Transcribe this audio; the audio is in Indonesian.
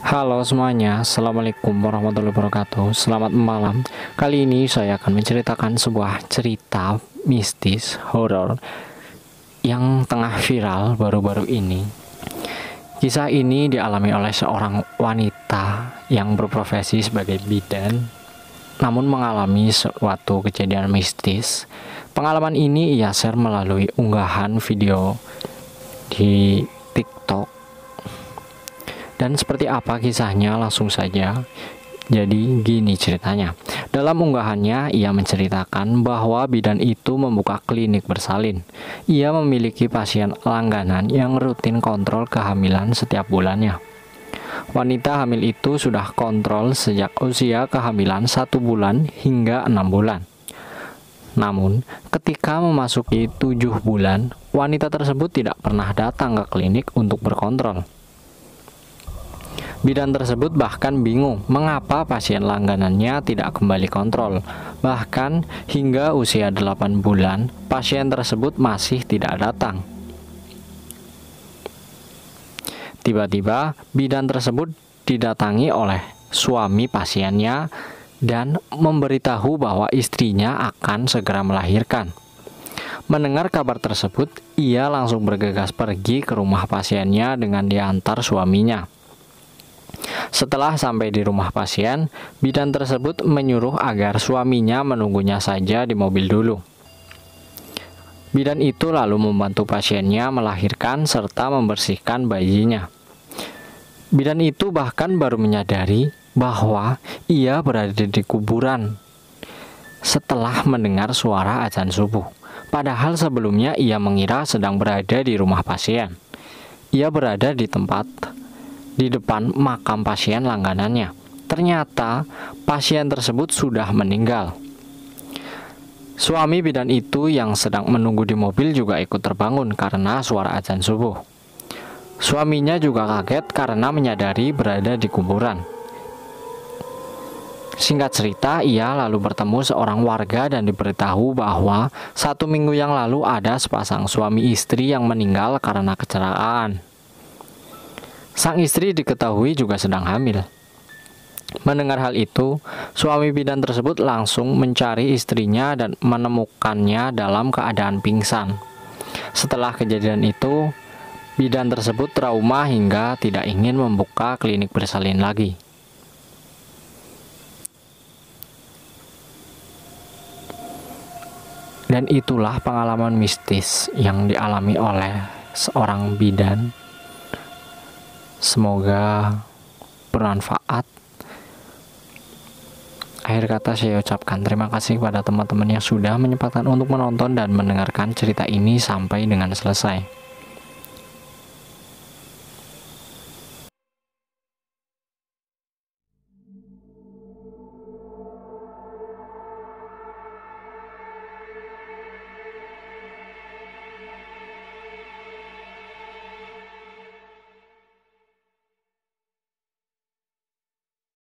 Halo semuanya, assalamualaikum warahmatullahi wabarakatuh. Selamat malam. Kali ini saya akan menceritakan sebuah cerita mistis horor yang tengah viral baru-baru ini. Kisah ini dialami oleh seorang wanita yang berprofesi sebagai bidan, namun mengalami suatu kejadian mistis. Pengalaman ini ia share melalui unggahan video di TikTok. Dan seperti apa kisahnya, langsung saja. Jadi gini ceritanya. Dalam unggahannya, ia menceritakan bahwa bidan itu membuka klinik bersalin. Ia memiliki pasien langganan yang rutin kontrol kehamilan setiap bulannya. Wanita hamil itu sudah kontrol sejak usia kehamilan 1 bulan hingga 6 bulan. Namun, ketika memasuki 7 bulan, wanita tersebut tidak pernah datang ke klinik untuk berkontrol. Bidan tersebut bahkan bingung mengapa pasien langganannya tidak kembali kontrol. Bahkan hingga usia 8 bulan, pasien tersebut masih tidak datang. Tiba-tiba, bidan tersebut didatangi oleh suami pasiennya dan memberitahu bahwa istrinya akan segera melahirkan. Mendengar kabar tersebut, ia langsung bergegas pergi ke rumah pasiennya dengan diantar suaminya. Setelah sampai di rumah pasien, bidan tersebut menyuruh agar suaminya menunggunya saja di mobil dulu. Bidan itu lalu membantu pasiennya melahirkan serta membersihkan bayinya. Bidan itu bahkan baru menyadari bahwa ia berada di kuburan setelah mendengar suara azan subuh. Padahal sebelumnya ia mengira sedang berada di rumah pasien. Ia berada di depan makam pasien langganannya. Ternyata pasien tersebut sudah meninggal. Suami bidan itu yang sedang menunggu di mobil juga ikut terbangun karena suara azan subuh. Suaminya juga kaget karena menyadari berada di kuburan. Singkat cerita, ia lalu bertemu seorang warga dan diberitahu bahwa 1 minggu yang lalu ada sepasang suami istri yang meninggal karena kecelakaan. Sang istri diketahui juga sedang hamil. Mendengar hal itu, suami bidan tersebut langsung mencari istrinya dan menemukannya dalam keadaan pingsan. Setelah kejadian itu, bidan tersebut trauma hingga tidak ingin membuka klinik bersalin lagi. Dan itulah pengalaman mistis yang dialami oleh seorang bidan. Semoga bermanfaat. Akhir kata saya ucapkan terima kasih kepada teman-teman yang sudah menyempatkan untuk menonton dan mendengarkan cerita ini sampai dengan selesai.